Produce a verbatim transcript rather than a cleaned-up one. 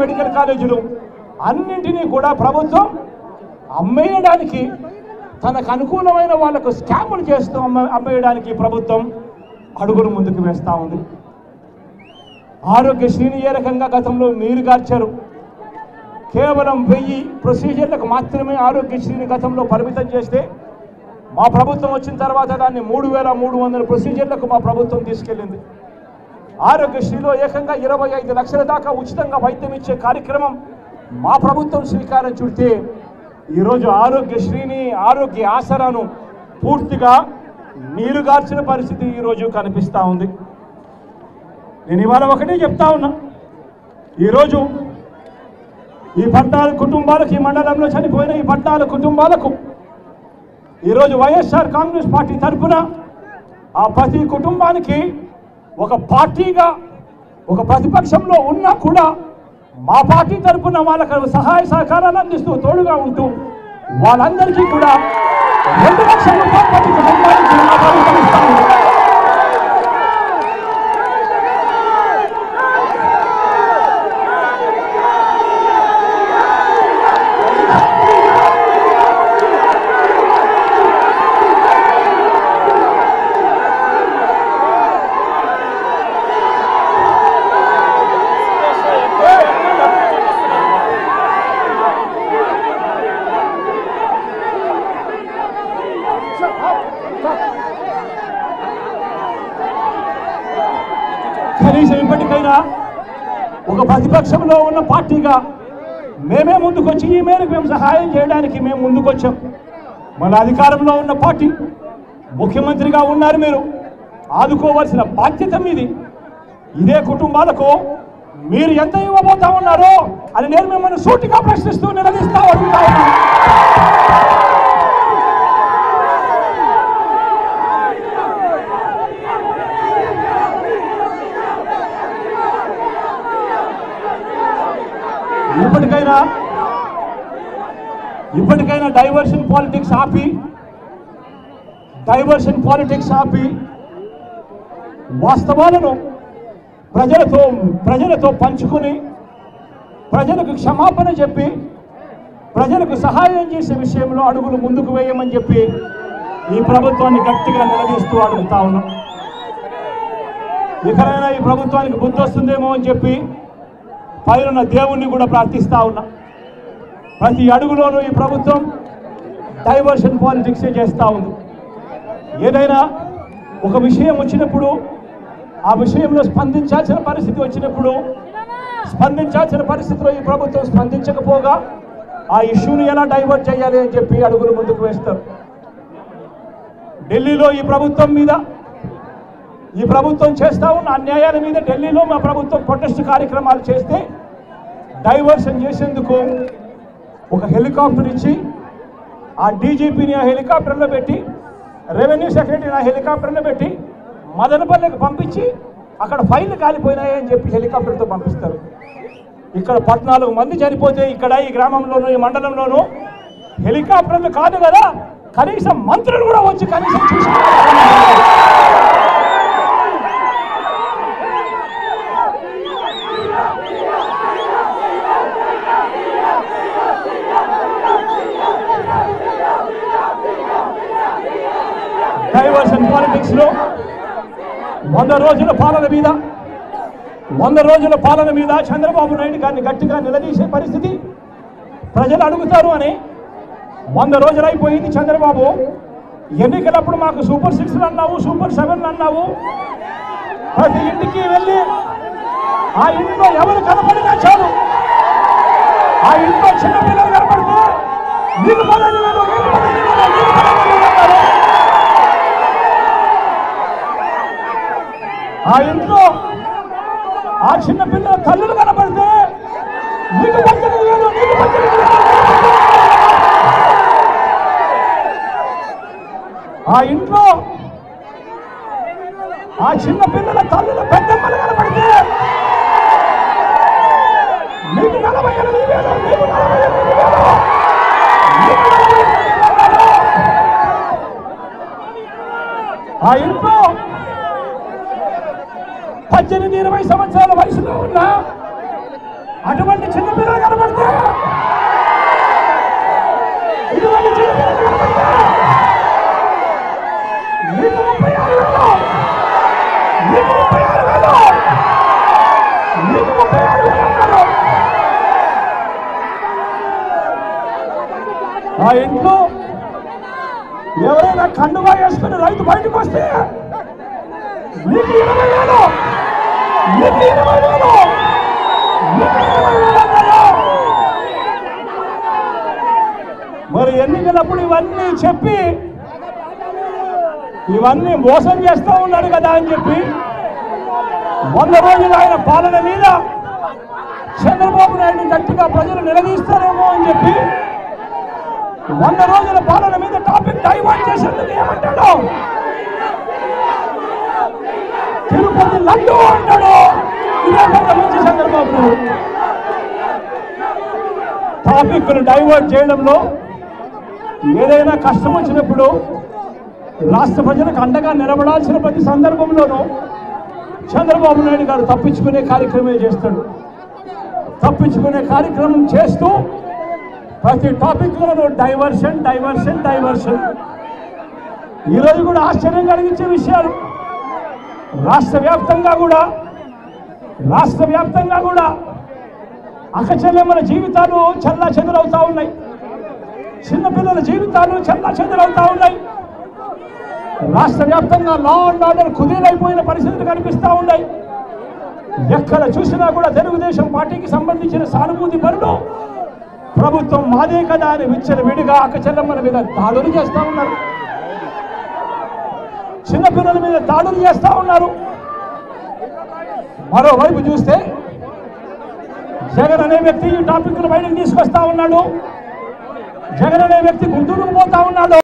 Medical కాలేజీలు అన్నింటినీ కూడా ప్రభుత్వం అమ్మేయడానికి, తనకు అనుకూలమైన వాళ్ళకు స్కాములు చేస్తూ అమ్మ అమ్మేయడానికి ప్రభుత్వం అడుగులు ముందుకు వేస్తూ ఉంది. ఆరోగ్యశ్రీని ఏ రకంగా గతంలో నీరు గార్చారు, కేవలం వెయ్యి ప్రొసీజర్లకు మాత్రమే ఆరోగ్యశ్రీని గతంలో పరిమితం చేస్తే, మా ప్రభుత్వం వచ్చిన తర్వాత దాన్ని మూడు వేల మూడు వందల ప్రొసీజర్లకు మా ప్రభుత్వం తీసుకెళ్ళింది. ఆరోగ్యశ్రీలో ఏకంగా ఇరవై ఐదు లక్షల దాకా ఉచితంగా వైద్యం ఇచ్చే కార్యక్రమం మా ప్రభుత్వం శ్రీకారం చుడితే, ఈరోజు ఆరోగ్యశ్రీని ఆరోగ్య ఆసరాను పూర్తిగా నీరుగార్చిన పరిస్థితి ఈరోజు కనిపిస్తూ ఉంది. నేను ఇవాళ ఒకటే చెప్తా ఉన్నా, ఈరోజు ఈ పద్నాలుగు కుటుంబాలకు, ఈ మండలంలో చనిపోయిన ఈ పద్నాలుగు కుటుంబాలకు ఈరోజు వైఎస్ఆర్ కాంగ్రెస్ పార్టీ తరఫున ఆ ప్రతి కుటుంబానికి ఒక పార్టీగా, ఒక ప్రతిపక్షంలో ఉన్నా కూడా మా పార్టీ తరఫున వాళ్ళకు సహాయ సహకారాలు అందిస్తూ తోడుగా ఉంటూ వాళ్ళందరికీ కూడా రెండు లక్షల రూపాయలు ప్రతి కుటుంబానికి కనీసం ఇప్పటికైనా ఒక ప్రతిపక్షంలో ఉన్న పార్టీగా మేమే ముందుకొచ్చి ఈ మేరకు మేము సహాయం చేయడానికి మేము ముందుకొచ్చాం. మన అధికారంలో ఉన్న పార్టీ, ముఖ్యమంత్రిగా ఉన్నారు మీరు, ఆదుకోవాల్సిన బాధ్యత మీది. ఇదే కుటుంబాలకు మీరు ఎంత ఇవ్వబోతా ఉన్నారో అని నేను మిమ్మల్ని సూటిగా ప్రశ్నిస్తూ నిలదీస్తా అడుగుతా ఉన్నాను. ఇప్పటికైనా ఇప్పటికైనా డైవర్షన్ పాలిటిక్స్ ఆపి డైవర్షన్ పాలిటిక్స్ ఆపి వాస్తవాలను ప్రజలతో ప్రజలతో పంచుకొని, ప్రజలకు క్షమాపణ చెప్పి, ప్రజలకు సహాయం చేసే విషయంలో అడుగులు ముందుకు వేయమని చెప్పి ఈ ప్రభుత్వాన్ని గట్టిగా నిలదీస్తూ అడుగుతా ఉన్నాం. ఇకనైనా ఈ ప్రభుత్వానికి బుద్ధి వస్తుందేమో అని చెప్పి పైన దేవుణ్ణి కూడా ప్రార్థిస్తా ఉన్నా. ప్రతి అడుగులోనూ ఈ ప్రభుత్వం డైవర్షన్ పాలిటిక్సే చేస్తూ ఉంది. ఏదైనా ఒక విషయం వచ్చినప్పుడు, ఆ విషయంలో స్పందించాల్సిన పరిస్థితి వచ్చినప్పుడు, స్పందించాల్సిన పరిస్థితిలో ఈ ప్రభుత్వం స్పందించకపోగా ఆ ఇష్యూని ఎలా డైవర్ట్ చేయాలి అని చెప్పి అడుగులు ముందుకు వేస్తారు. ఢిల్లీలో ఈ ప్రభుత్వం మీద, ఈ ప్రభుత్వం చేస్తా ఉన్న అన్యాయాల మీద ఢిల్లీలో మా ప్రభుత్వం ప్రొటెస్ట్ కార్యక్రమాలు చేస్తే డైవర్షన్ చేసేందుకు ఒక హెలికాప్టర్ ఇచ్చి, ఆ డీజీపీని ఆ హెలికాప్టర్లో పెట్టి, రెవెన్యూ సెక్రటరీని ఆ హెలికాప్టర్లో పెట్టి మదనపల్లెకి పంపించి, అక్కడ ఫైళ్లు కాలిపోయినాయని చెప్పి హెలికాప్టర్తో పంపిస్తారు. ఇక్కడ పద్నాలుగు మంది చనిపోతే ఇక్కడ ఈ గ్రామంలోనూ ఈ మండలంలోనూ హెలికాప్టర్లు కాదు కదా, కనీసం మంత్రులు కూడా వచ్చి కనీసం చూసుకుంటారు. డైవర్షన్ పాలిటిక్స్లో వంద రోజుల పాలన మీద వంద రోజుల పాలన మీద చంద్రబాబు నాయుడు గారిని గట్టిగా నిలదీసే పరిస్థితి ప్రజలు అడుగుతారు అని వంద రోజులు అయిపోయింది. చంద్రబాబు ఎన్నికలప్పుడు మాకు సూపర్ సిక్స్లు అన్నావు, సూపర్ సెవెన్లు అన్నావు, ప్రతి ఇంటికి వెళ్ళి ఆ ఇంట్లో ఎవరు కనపడినా చాలు, ఆ ఇంట్లో చిన్నపిల్లలు కనపడితే నీళ్ళు పదవి ఆ ఇంట్లో ఆ చిన్నపిల్లల తల్లులు కనపడితే నీకు పంచడం లేదు, నీకు పంచడం లేదు. ఆ ఇంట్లో ఆ చిన్నపిల్లల తల్లుల పెద్దమ్మలు కనపడితే నీకు నలభై ఎనిమిది వేలు, నీకు నలభై ఎనిమిది వేలు, నీకు నలభై ఎనిమిది వేలు. ఆ ఇంట్లో పద్దెనిమిది ఇరవై సంవత్సరాల వయసులో ఉన్న ఆ అటువంటి చిన్నపిల్లలు కనబడితే ఆ ఇంట్లో ఎవరైనా కండుగా వేసుకుని రైతు బయటకు వస్తే నీకు ఇరవై వేలు నీకు ఇరవై వేలు నీకు ఇరవై వేలు మరి ఎన్నికలప్పుడు ఇవన్నీ చెప్పి ఇవన్నీ మోసం చేస్తూ ఉన్నాడు కదా అని చెప్పి వంద రోజులు ఆయన పాలన మీద చంద్రబాబు నాయుడు గట్టిగా ప్రజలు నిలదీస్తారేమో అని చెప్పి వంద రోజుల పాలన మీద టాపిక్ డైవర్ట్ చేసేందుకు ఏమంటాడు? తిరుపతి లడ్డు అంటాడు. ఇదే పెద్ద మంచి చంద్రబాబు. టాపిక్ డైవర్ట్ చేయడంలో ఏదైనా కష్టం వచ్చినప్పుడు రాష్ట్ర ప్రజలకు అండగా నిలబడాల్సిన ప్రతి సందర్భంలోనూ చంద్రబాబు నాయుడు గారు తప్పించుకునే కార్యక్రమే చేస్తాడు. తప్పించుకునే కార్యక్రమం చేస్తూ ప్రతి టాపిక్లోనూ డైవర్షన్ డైవర్షన్ డైవర్షన్. ఈరోజు కూడా ఆశ్చర్యం కలిగించే విషయాలు రాష్ట్ర వ్యాప్తంగా కూడా రాష్ట్ర వ్యాప్తంగా కూడా అక్కచెల్లెమ్మల జీవితాలు చల్లా చెదరవుతూ ఉన్నాయి. చిన్నపిల్లల జీవితాలు చల్లా చెదరవుతూ ఉన్నాయి. రాష్ట్ర వ్యాప్తంగా లా అండ్ ఆర్డర్ కుదేలైపోయిన పరిస్థితులు కనిపిస్తూ ఉన్నాయి. ఎక్కడ చూసినా కూడా తెలుగుదేశం పార్టీకి సంబంధించిన సానుభూతి పరులు ప్రభుత్వం మాదే కదా అని విచ్చల విడిగా అక్కచెల్లెమ్మల మీద దాడులు చేస్తూ ఉన్నారు. చిన్నపిల్లల మీద దాడులు చేస్తూ ఉన్నారు. మరోవైపు చూస్తే జగన్ అనే వ్యక్తి ఈ టాపిక్ను బయటకు తీసుకొస్తా ఉన్నాడు. జగన్ అనే వ్యక్తి గుంటూరుకు పోతా ఉన్నాడు.